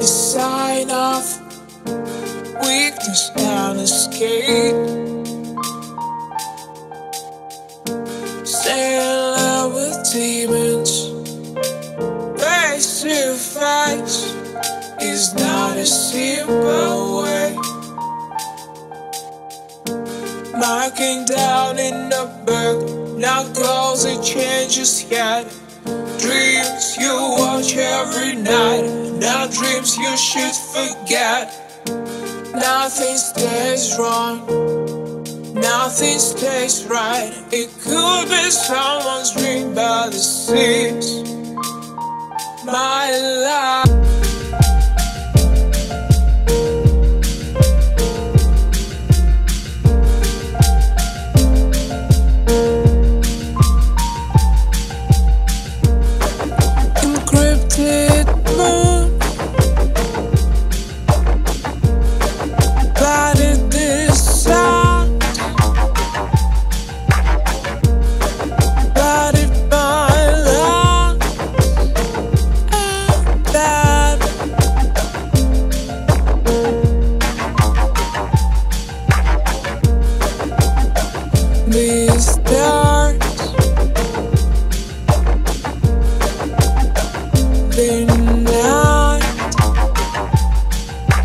the sign of weakness and escape. Stay in love with demons, sacrifice is not a simple way. Marking down in the book, not goals and changes yet. Dreams you watch every night, not dreams you should forget. Nothing stays wrong, nothing stays right. It could be someone's dream, but it seems my life. Encrypted moon,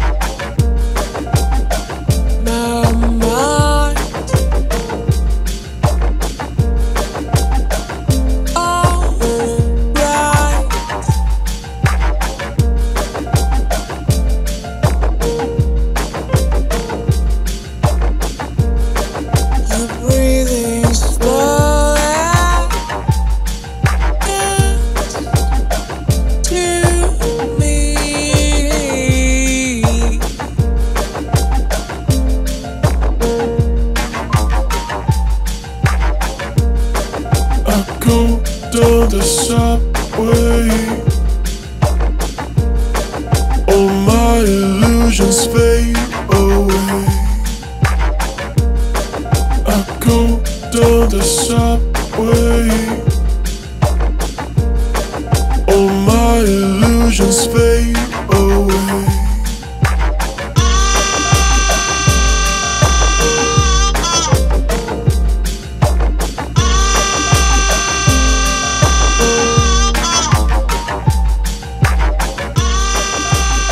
flooded this sound, flooded my lungs. And that these stars, the night, my mind, all right. You're breathing slow. Go down the subway, all my illusions fade away. I go down the subway, all my illusions fade away.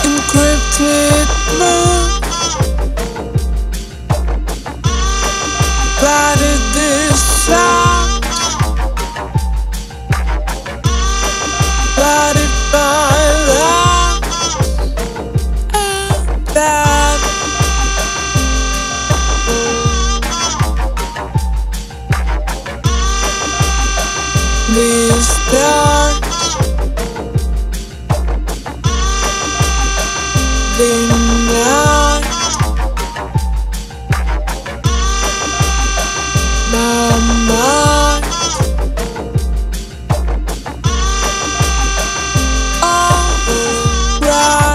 Encrypted moon, flooded this sound, flooded my lungs. And that these stars, the night, my mind, all right.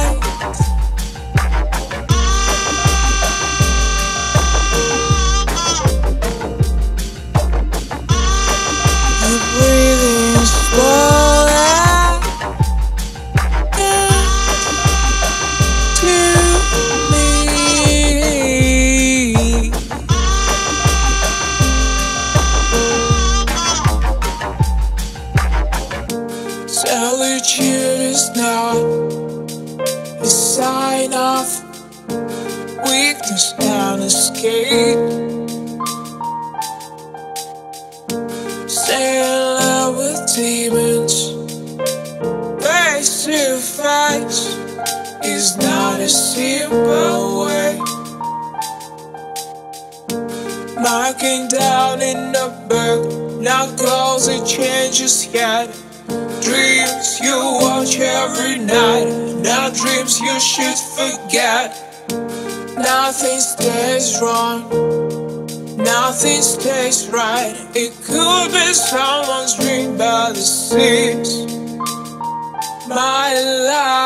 You're breathing slow. Solitude is not a sign of weakness and escape. Stay in love with demons, face to face is not a simple way. Marking down in the book, not goals and changes yet. Dreams you watch every night, not dreams you should forget. Nothing stays wrong, nothing stays right. It could be someone's dream, but it seems my life.